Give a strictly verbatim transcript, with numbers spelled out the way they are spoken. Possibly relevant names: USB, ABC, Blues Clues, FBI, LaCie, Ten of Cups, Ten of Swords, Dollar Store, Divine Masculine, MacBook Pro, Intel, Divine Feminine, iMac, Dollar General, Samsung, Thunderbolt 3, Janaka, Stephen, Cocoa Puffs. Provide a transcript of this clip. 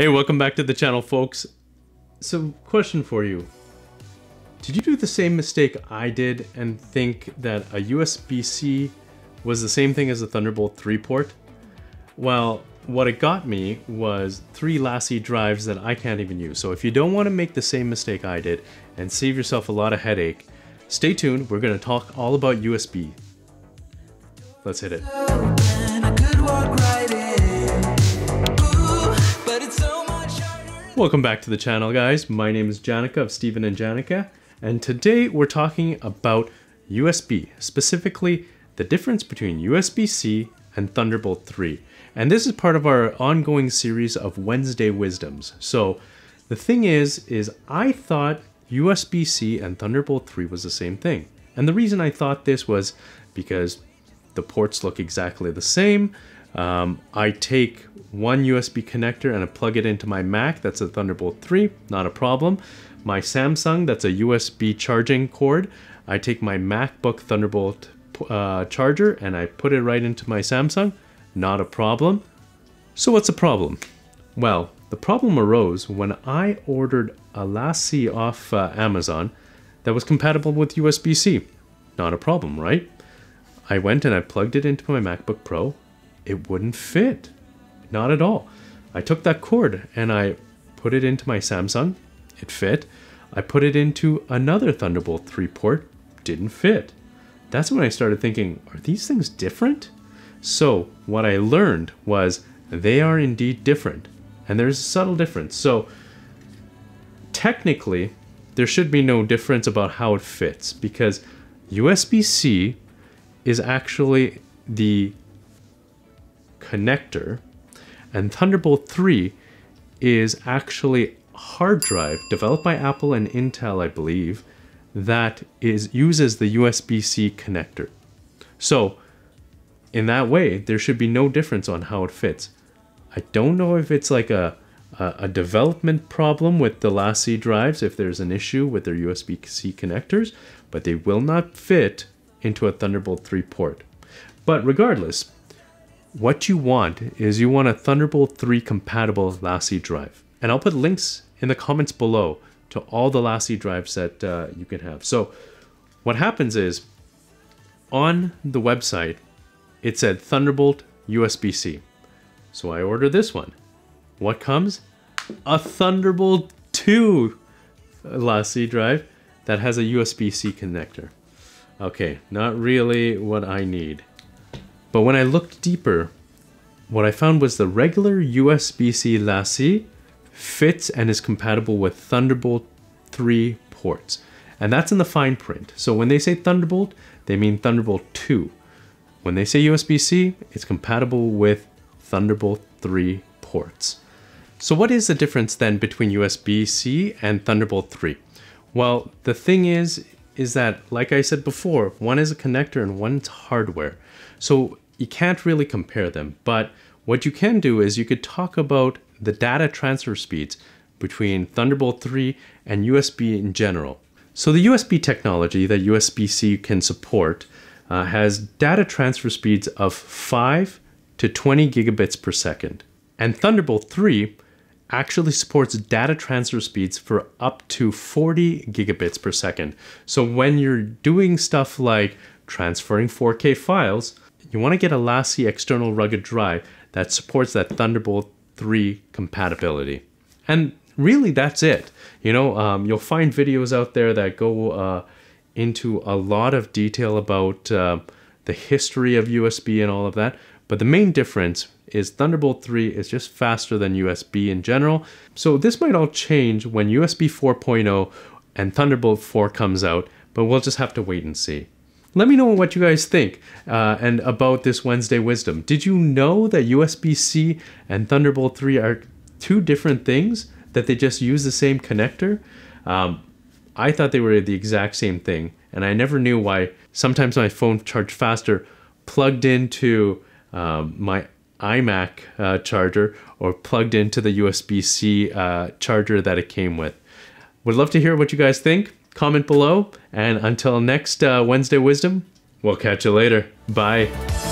Hey, welcome back to the channel, folks. So, question for you. Did you do the same mistake I did and think that a U S B C was the same thing as a Thunderbolt three port? Well, what it got me was three LaCie drives that I can't even use. So if you don't want to make the same mistake I did and save yourself a lot of headache, stay tuned. We're going to talk all about U S B. Let's hit it. Welcome back to the channel, guys. My name is Janaka of Stephen and Janaka, and today we're talking about U S B, specifically the difference between U S B C and Thunderbolt three. And this is part of our ongoing series of Wednesday Wisdoms. So the thing is, is I thought U S B C and Thunderbolt three was the same thing. And the reason I thought this was because the ports look exactly the same. Um, I take one U S B connector and I plug it into my Mac, that's a Thunderbolt three, not a problem. My Samsung, that's a U S B charging cord. I take my MacBook Thunderbolt uh, charger and I put it right into my Samsung, not a problem. So what's the problem? Well, the problem arose when I ordered a LaCie off uh, Amazon that was compatible with U S B C. Not a problem, right? I went and I plugged it into my MacBook Pro. It wouldn't fit, not at all. I took that cord and I put it into my Samsung, it fit. I put it into another Thunderbolt three port, didn't fit. That's when I started thinking, are these things different? So what I learned was they are indeed different, and there's a subtle difference. So technically, there should be no difference about how it fits, because U S B C is actually the connector, and Thunderbolt three is actually a hard drive developed by Apple and Intel, I believe, that is uses the U S B C connector. So in that way, there should be no difference on how it fits. I don't know if it's like a, a, a development problem with the LaCie drives, if there's an issue with their U S B C connectors, but they will not fit into a Thunderbolt three port. But regardless, what you want is you want a Thunderbolt three compatible LaCie drive. And I'll put links in the comments below to all the LaCie drives that uh, you can have. So what happens is on the website, it said Thunderbolt U S B C. So I ordered this one. What comes? A Thunderbolt two LaCie drive that has a U S B C connector. Okay, not really what I need. But when I looked deeper, what I found was the regular U S B C LaCie fits and is compatible with Thunderbolt three ports. And that's in the fine print. So when they say Thunderbolt, they mean Thunderbolt two. When they say U S B C, it's compatible with Thunderbolt three ports. So what is the difference then between U S B C and Thunderbolt three? Well, the thing is, is that, like I said before, one is a connector and one's hardware. So you can't really compare them, but what you can do is you could talk about the data transfer speeds between Thunderbolt three and U S B in general. So the U S B technology that U S B C can support uh, has data transfer speeds of five to twenty gigabits per second. And Thunderbolt three actually supports data transfer speeds for up to forty gigabits per second. So when you're doing stuff like transferring four K files, you want to get a LaCie external rugged drive that supports that Thunderbolt three compatibility. And really, that's it. You know, um, you'll find videos out there that go uh, into a lot of detail about uh, the history of U S B and all of that. But the main difference is Thunderbolt three is just faster than U S B in general. So this might all change when U S B four point oh and Thunderbolt four comes out, but we'll just have to wait and see. Let me know what you guys think uh, and about this Wednesday Wisdom. Did you know that U S B C and Thunderbolt three are two different things, that they just use the same connector? Um, I thought they were the exact same thing, and I never knew why sometimes my phone charged faster plugged into um, my iMac uh, charger or plugged into the U S B C uh, charger that it came with. Would love to hear what you guys think. Comment below, and until next uh, Wednesday Wisdom, we'll catch you later. Bye.